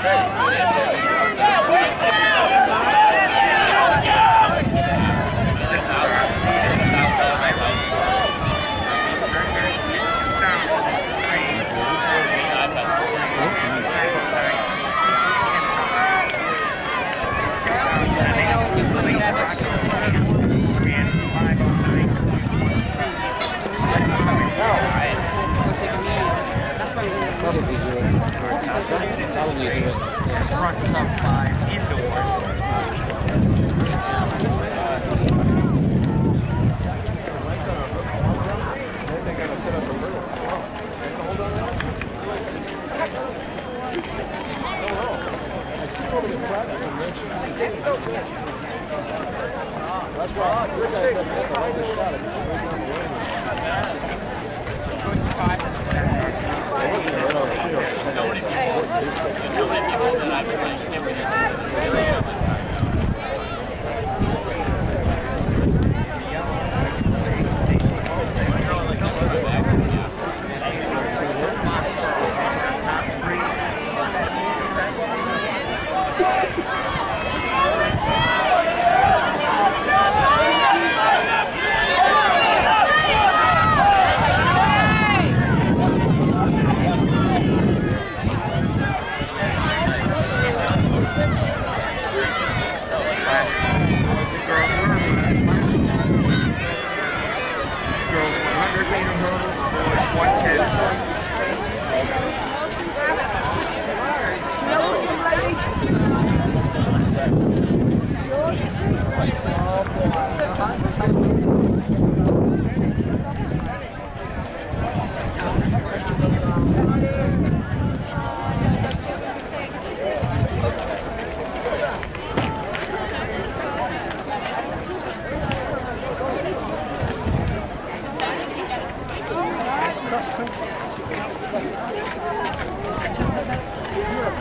100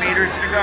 meters to go.